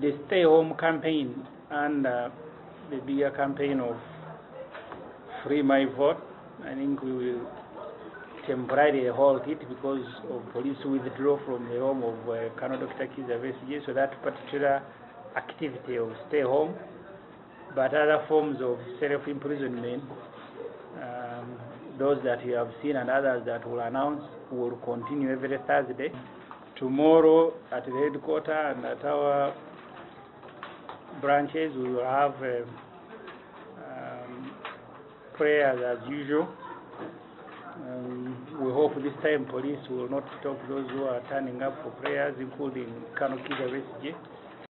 the stay home campaign and the bigger campaign of Free My Vote, I think we will temporarily halt it because of police withdraw from the home of Colonel Dr. Kizza Besigye, so that particular activity of stay home, but other forms of self-imprisonment, those that you have seen and others that will announce, will continue every Thursday. Tomorrow at the headquarters and at our branches, we will have prayers as usual. We hope this time police will not stop those who are turning up for prayers, including Colonel Kizza Besigye.